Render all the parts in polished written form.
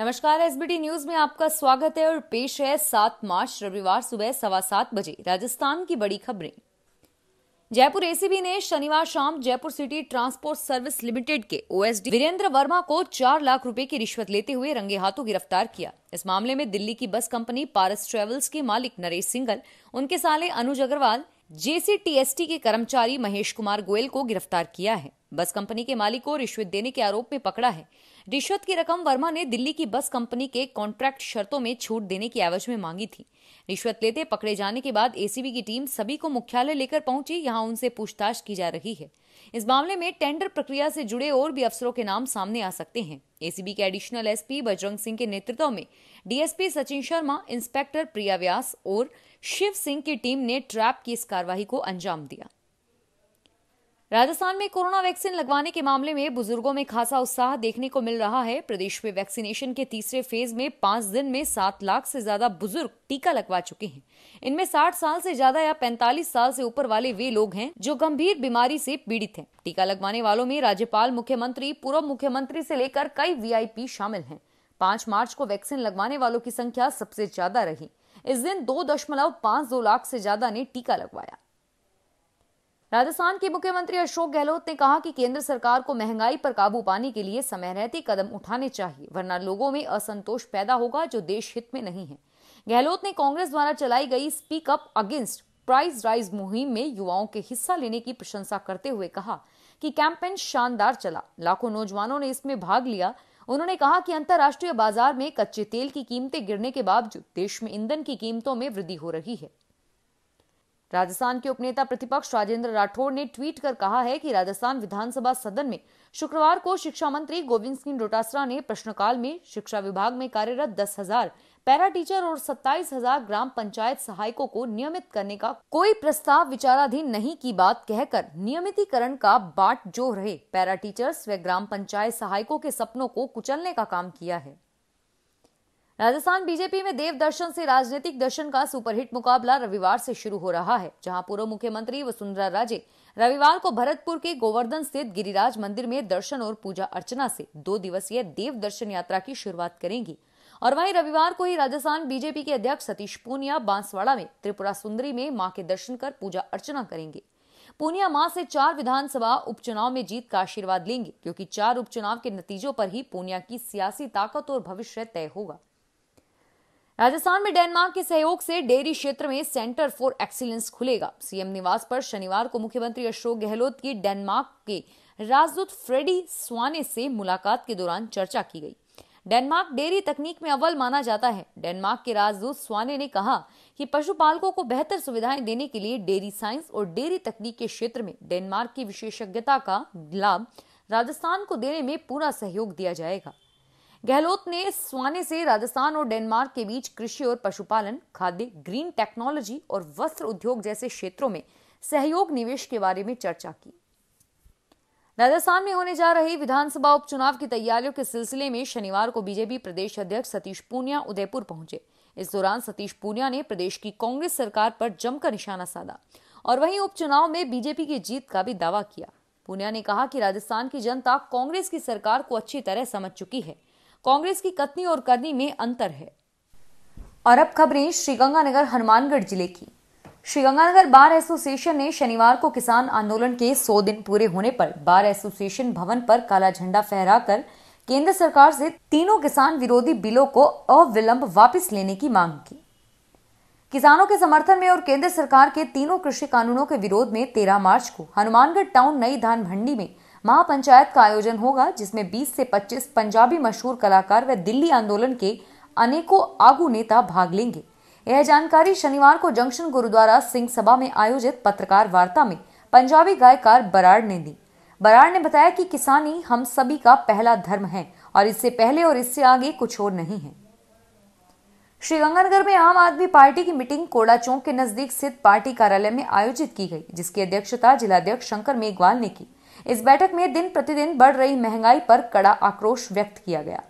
नमस्कार, SBT news में आपका स्वागत है और पेश है 7 मार्च रविवार सुबह 7:15 बजे राजस्थान की बड़ी खबरें। जयपुर एसीबी ने शनिवार शाम Jaipur city transport service limited के ओएसडी वीरेंद्र वर्मा को 4 लाख रुपए की रिश्वत लेते हुए रंगे हाथों गिरफ्तार किया। इस मामले में दिल्ली की बस कंपनी पारस ट्रेवल्स के मालिक नरेश सिंघल, उनके साले अनुज अग्रवाल, जेसीटीएसटी के कर्मचारी महेश कुमार गोयल को गिरफ्तार किया है। बस कंपनी के मालिक को रिश्वत देने के आरोप में पकड़ा है। रिश्वत की रकम वर्मा ने दिल्ली की बस कंपनी के कॉन्ट्रैक्ट शर्तों में छूट देने की एवज में मांगी थी। रिश्वत लेते पकड़े जाने के बाद एसीबी की टीम सभी को मुख्यालय लेकर पहुंची। यहां उनसे पूछताछ की जा रही है। इस मामले में टेंडर प्रक्रिया से जुड़े और भी अफसरों के नाम सामने आ सकते हैं। एसीबी के एडिशनल एसपी बजरंग सिंह के नेतृत्व में डीएसपी सचिन शर्मा, इंस्पेक्टर प्रिया व्यास और शिव सिंह की टीम ने ट्रैप की इस कार्रवाई को अंजाम दिया। राजस्थान में कोरोना वैक्सीन लगवाने के मामले में बुजुर्गों में खासा उत्साह देखने को मिल रहा है। प्रदेश में वैक्सीनेशन के तीसरे फेज में 5 दिन में 7 लाख से ज्यादा बुजुर्ग टीका लगवा चुके हैं। इनमें 60 साल से ज्यादा या 45 साल से ऊपर वाले वे लोग हैं जो गंभीर बीमारी से पीड़ित हैं। टीका लगवाने वालों में राज्यपाल, मुख्यमंत्री, पूर्व मुख्यमंत्री से लेकर कई VIP शामिल हैं। 5 मार्च को वैक्सीन लगवाने वालों की संख्या सबसे ज्यादा रही। इस दिन 2.52 लाख से ज्यादा ने टीका लगवाया। राजस्थान के मुख्यमंत्री अशोक गहलोत ने कहा कि केंद्र सरकार को महंगाई पर काबू पाने के लिए समय रहते कदम उठाने चाहिए, वरना लोगों में असंतोष पैदा होगा जो देश हित में नहीं है। गहलोत ने कांग्रेस द्वारा चलाई गई speak up against price rise मुहिम में युवाओं के हिस्सा लेने की प्रशंसा करते हुए कहा कि कैंपेन शानदार चला, लाखों नौजवानों ने इसमें भाग लिया। उन्होंने कहा कि अंतर्राष्ट्रीय बाजार में कच्चे तेल की कीमतें गिरने के बावजूद देश में ईंधन की कीमतों में वृद्धि हो रही है। राजस्थान के उपनेता प्रतिपक्ष राजेंद्र राठौड़ ने ट्वीट कर कहा है कि राजस्थान विधानसभा सदन में शुक्रवार को शिक्षा मंत्री गोविंद सिंह डोटासरा ने प्रश्नकाल में शिक्षा विभाग में कार्यरत 10,000 पैरा टीचर और 27,000 ग्राम पंचायत सहायकों को नियमित करने का कोई प्रस्ताव विचाराधीन नहीं की बात कहकर नियमितीकरण का बाट जोह रहे पैरा टीचर्स व ग्राम पंचायत सहायकों के सपनों को कुचलने का काम किया है। राजस्थान बीजेपी में देव दर्शन से राजनीतिक दर्शन का सुपरहिट मुकाबला रविवार से शुरू हो रहा है, जहां पूर्व मुख्यमंत्री व सुंदरा राजे रविवार को भरतपुर के गोवर्धन स्थित गिरिराज मंदिर में दर्शन और पूजा अर्चना से 2 दिवसीय देव दर्शन यात्रा की शुरुआत करेंगी। और वहीं रविवार को ही राजस्थान बीजेपी के अध्यक्ष सतीश पूनिया बांसवाड़ा में त्रिपुरा सुंदरी में माँ के दर्शन कर पूजा अर्चना करेंगे। पूनिया मां से 4 विधानसभा उपचुनाव में जीत का आशीर्वाद लेंगे, क्योंकि 4 उपचुनाव के नतीजों पर ही पूनिया की सियासी ताकत और भविष्य तय होगा। राजस्थान में डेनमार्क के सहयोग से डेयरी क्षेत्र में सेंटर फॉर एक्सीलेंस खुलेगा। सीएम निवास पर शनिवार को मुख्यमंत्री अशोक गहलोत की डेनमार्क के राजदूत फ्रेडी स्वाने से मुलाकात के दौरान चर्चा की गई। डेनमार्क डेयरी तकनीक में अव्वल माना जाता है। डेनमार्क के राजदूत स्वाने ने कहा कि पशुपालकों को बेहतर सुविधाएं देने के लिए डेयरी साइंस और डेयरी तकनीक के क्षेत्र में डेनमार्क की विशेषज्ञता का लाभ राजस्थान को देने में पूरा सहयोग दिया जाएगा। गहलोत ने स्वाने से राजस्थान और डेनमार्क के बीच कृषि और पशुपालन, खाद्य, ग्रीन टेक्नोलॉजी और वस्त्र उद्योग जैसे क्षेत्रों में सहयोग निवेश के बारे में चर्चा की। राजस्थान में होने जा रहे विधानसभा उपचुनाव की तैयारियों के सिलसिले में शनिवार को बीजेपी प्रदेश अध्यक्ष सतीश पूनिया उदयपुर पहुंचे। इस दौरान सतीश पूनिया ने प्रदेश की कांग्रेस सरकार पर जमकर निशाना साधा और वहीं उपचुनाव में बीजेपी की जीत का भी दावा किया। पूनिया ने कहा कि राजस्थान की जनता कांग्रेस की सरकार को अच्छी तरह समझ चुकी है, कांग्रेस की कथनी और करनी में अंतर है। और अब खबरें श्री गंगानगर हनुमानगढ़ जिले की। श्री गंगानगर बार एसोसिएशन ने शनिवार को किसान आंदोलन के 100 दिन पूरे होने पर बार एसोसिएशन भवन पर काला झंडा फहराकर केंद्र सरकार से 3 किसान विरोधी बिलों को अविलंब वापस लेने की मांग की। किसानों के समर्थन में और केंद्र सरकार के 3 कृषि कानूनों के विरोध में 13 मार्च को हनुमानगढ़ टाउन नई धान मंडी में महापंचायत का आयोजन होगा, जिसमें 20 से 25 पंजाबी मशहूर कलाकार व दिल्ली आंदोलन के अनेकों आगू नेता भाग लेंगे। यह जानकारी शनिवार को जंक्शन गुरुद्वारा सिंह सभा में आयोजित पत्रकार वार्ता में पंजाबी गायकार बराड़ ने दी। बराड़ ने बताया कि किसानी हम सभी का पहला धर्म है और इससे पहले और इससे आगे कुछ और नहीं है। श्रीगंगानगर में आम आदमी पार्टी की मीटिंग कोड़ा चौक के नजदीक स्थित पार्टी कार्यालय में आयोजित की गई, जिसकी अध्यक्षता जिलाध्यक्ष शंकर मेघवाल ने की। इस बैठक में दिन प्रतिदिन बढ़ रही महंगाई पर कड़ा आक्रोश व्यक्त किया गया।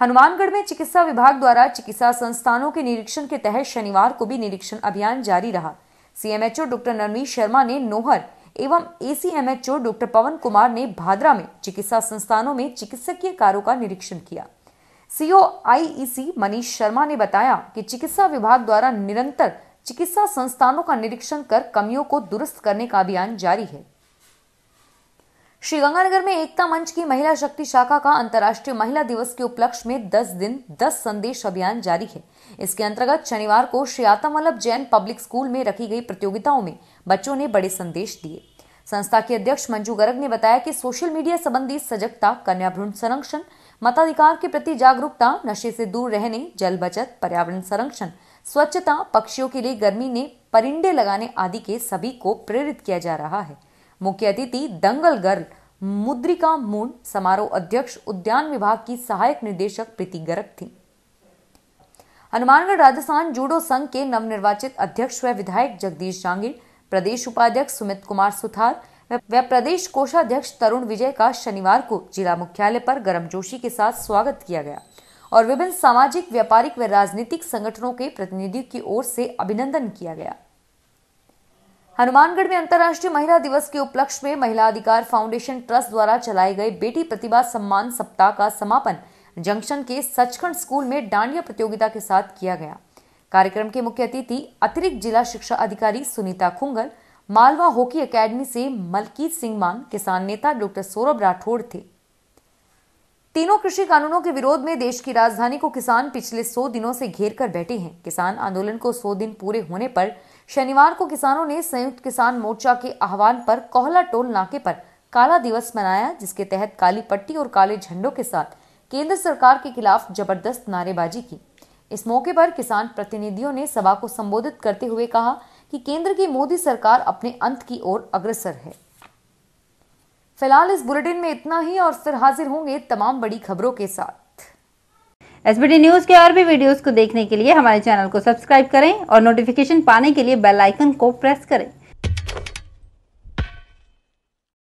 हनुमानगढ़ में चिकित्सा विभाग द्वारा चिकित्सा संस्थानों के निरीक्षण के तहत शनिवार को भी निरीक्षण अभियान जारी रहा। सीएमएचओ डॉ. नरमेश शर्मा ने नोहर एवं ACMHO डॉक्टर पवन कुमार ने भादरा में चिकित्सा संस्थानों में चिकित्सकीय कार्यों का निरीक्षण किया। COIEC मनीष शर्मा ने बताया कि चिकित्सा विभाग द्वारा निरंतर चिकित्सा संस्थानों का निरीक्षण कर कमियों को दुरुस्त करने का अभियान जारी है। श्री गंगानगर में एकता मंच की महिला शक्ति शाखा का अंतर्राष्ट्रीय महिला दिवस के उपलक्ष्य में 10 दिन 10 संदेश अभियान जारी है। इसके अंतर्गत शनिवार को श्री आत्मवल्लभ जैन पब्लिक स्कूल में रखी गई प्रतियोगिताओं में बच्चों ने बड़े संदेश दिए। संस्था की अध्यक्ष मंजू गर्ग ने बताया कि सोशल मीडिया संबंधी सजगता, कन्या भ्रूण संरक्षण, मताधिकार के प्रति जागरूकता, नशे से दूर रहने, जल बचत, पर्यावरण संरक्षण, स्वच्छता, पक्षियों के लिए गर्मी ने परिंदे लगाने आदि के सभी को प्रेरित किया जा रहा है। मुख्य अतिथि दंगल गर्ल मुद्रिका मून, समारोह अध्यक्ष उद्यान विभाग की सहायक निदेशक प्रीति गर्ग थी। हनुमानगढ़ राजस्थान जूडो संघ के नवनिर्वाचित अध्यक्ष व विधायक जगदीश जांगिड़, प्रदेश उपाध्यक्ष सुमित कुमार सुथार व प्रदेश कोषाध्यक्ष तरुण विजय का शनिवार को जिला मुख्यालय पर गर्मजोशी के साथ स्वागत किया गया और विभिन्न सामाजिक, व्यापारिक व राजनीतिक संगठनों के प्रतिनिधियों की ओर से अभिनंदन किया गया। हनुमानगढ़ में अंतर्राष्ट्रीय महिला दिवस के उपलक्ष्य में महिला अधिकार फाउंडेशन ट्रस्ट द्वारा चलाए गए बेटी प्रतिभा सम्मान सप्ताह का समापन जंक्शन के सचखंड स्कूल में डांडिया प्रतियोगिता के साथ किया गया। कार्यक्रम के मुख्य अतिथि अतिरिक्त जिला शिक्षा अधिकारी सुनीता खुंगल, मालवा हॉकी अकेडमी से मलकीत सिंह मान, किसान नेता डॉक्टर सौरभ राठौड़ थे। तीनों कृषि कानूनों के विरोध में देश की राजधानी को किसान पिछले 100 दिनों से घेर कर बैठे हैं। किसान आंदोलन को 100 दिन पूरे होने पर शनिवार को किसानों ने संयुक्त किसान मोर्चा के आह्वान पर कोहला टोल नाके पर काला दिवस मनाया, जिसके तहत काली पट्टी और काले झंडों के साथ केंद्र सरकार के खिलाफ जबरदस्त नारेबाजी की। इस मौके पर किसान प्रतिनिधियों ने सभा को संबोधित करते हुए कहा कि केंद्र की मोदी सरकार अपने अंत की ओर अग्रसर है। फिलहाल इस बुलेटिन में इतना ही और फिर हाजिर होंगे तमाम बड़ी खबरों के साथ। SBT न्यूज के और भी वीडियोस को देखने के लिए हमारे चैनल को सब्सक्राइब करें और नोटिफिकेशन पाने के लिए बेल आइकन को प्रेस करें।